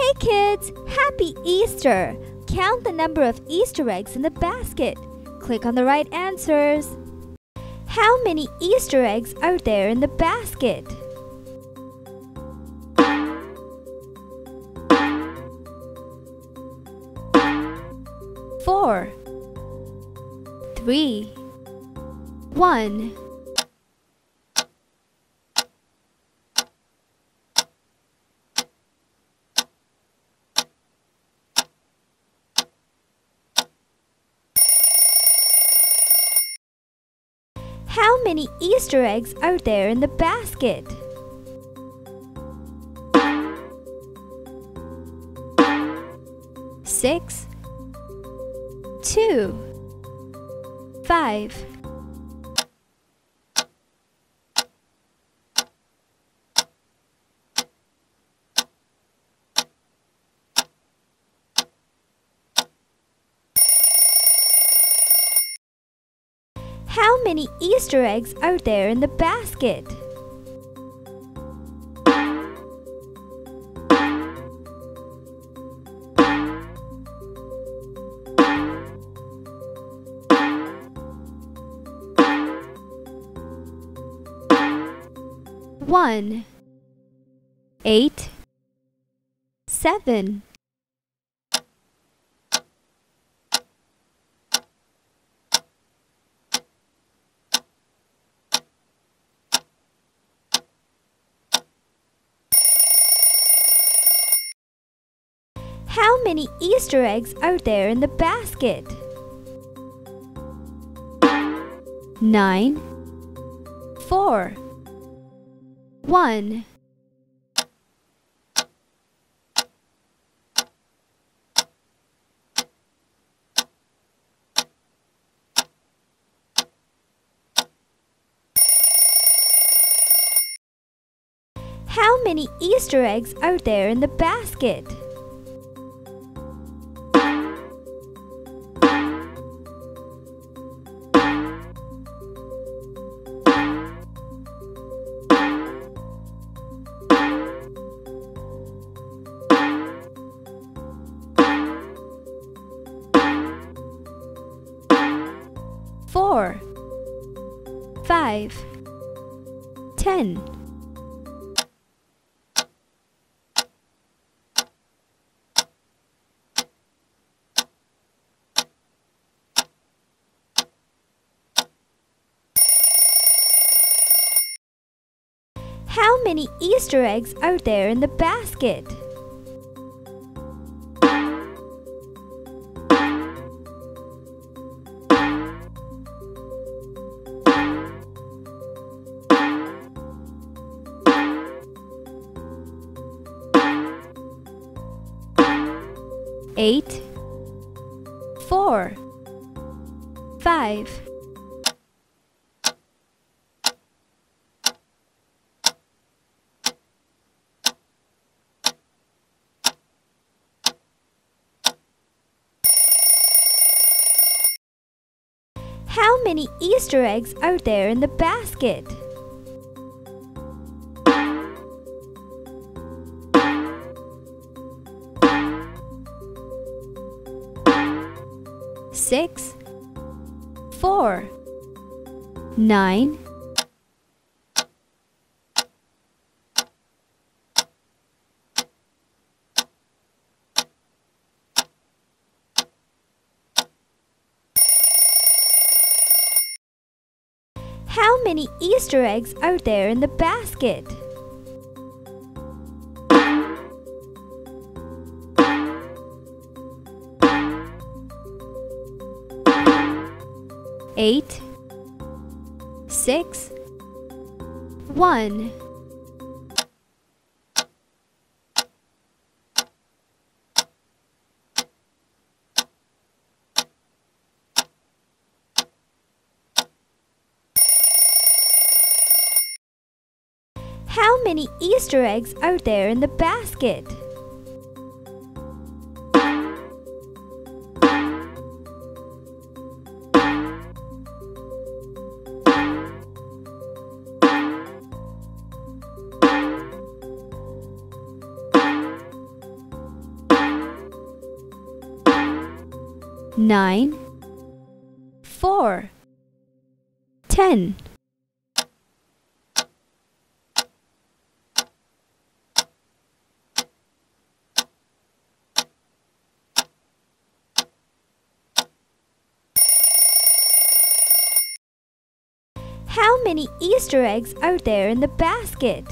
Hey kids! Happy Easter! Count the number of Easter eggs in the basket. Click on the right answers. How many Easter eggs are there in the basket? Four, three, one. How many Easter eggs are there in the basket? Six, 2, 5. How many Easter eggs are there in the basket? 1, 8, 7. How many Easter eggs are there in the basket? 9, 4, 1. How many Easter eggs are there in the basket? 4, 5, 10. How many Easter eggs are there in the basket? 8, 4, 5. How many Easter eggs are there in the basket? 6, 4, 9, How many Easter eggs are there in the basket? 8, 6, 1. How many Easter eggs are there in the basket? 9, 4, 10. How many Easter eggs are there in the basket?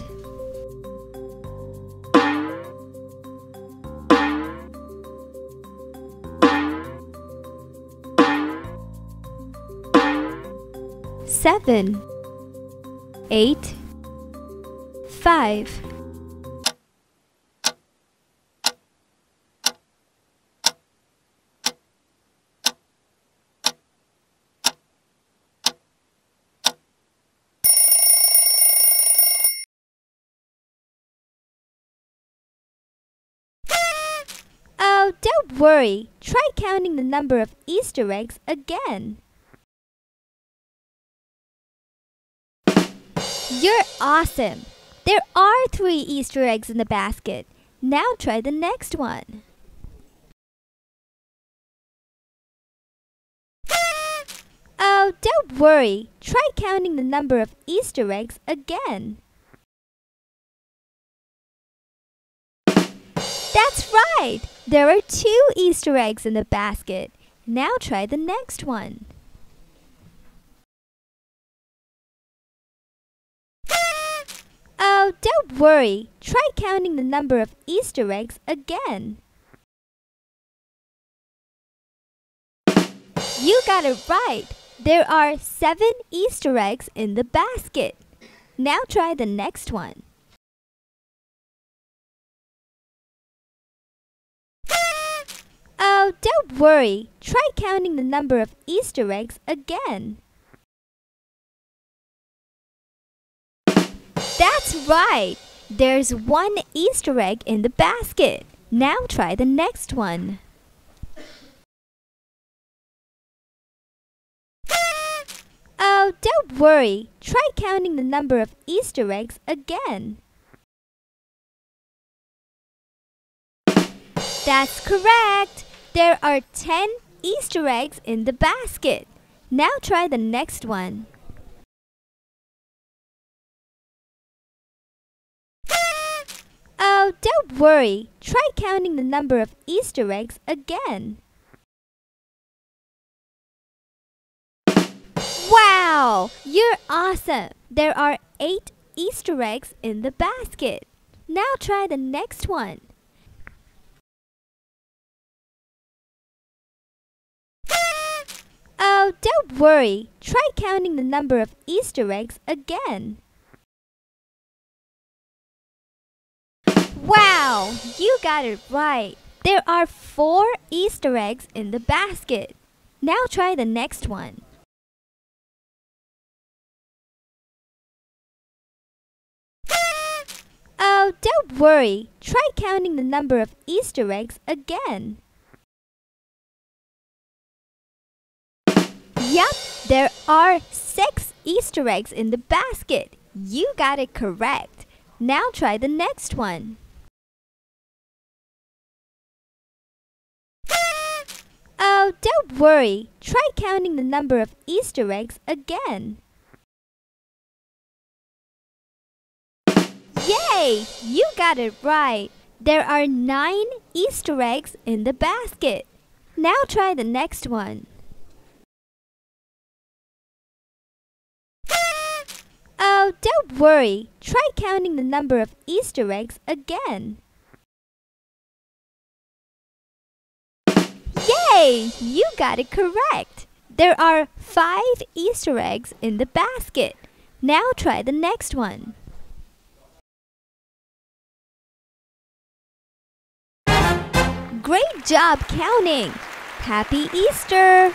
7, 8, 5. Oh, don't worry. Try counting the number of Easter eggs again. You're awesome! There are 3 Easter eggs in the basket. Now try the next one. Oh, don't worry. Try counting the number of Easter eggs again. That's right! There are 2 Easter eggs in the basket. Now try the next one. Oh, don't worry. Try counting the number of Easter eggs again. You got it right. There are 7 Easter eggs in the basket. Now try the next one. Oh, don't worry. Try counting the number of Easter eggs again. That's right! There's 1 Easter egg in the basket. Now try the next one. Oh, don't worry. Try counting the number of Easter eggs again. That's correct! There are 10 Easter eggs in the basket. Now try the next one. Oh, don't worry. Try counting the number of Easter eggs again. Wow! You're awesome! There are 8 Easter eggs in the basket. Now try the next one. Oh, don't worry. Try counting the number of Easter eggs again. Wow! You got it right! There are 4 Easter eggs in the basket. Now try the next one. Oh, don't worry. Try counting the number of Easter eggs again. Yup! There are 6 Easter eggs in the basket. You got it correct. Now try the next one. Oh, don't worry. Try counting the number of Easter eggs again. Yay! You got it right. There are 9 Easter eggs in the basket. Now try the next one. Oh, don't worry. Try counting the number of Easter eggs again. Yay! You got it correct! There are 5 Easter eggs in the basket. Now try the next one. Great job counting! Happy Easter!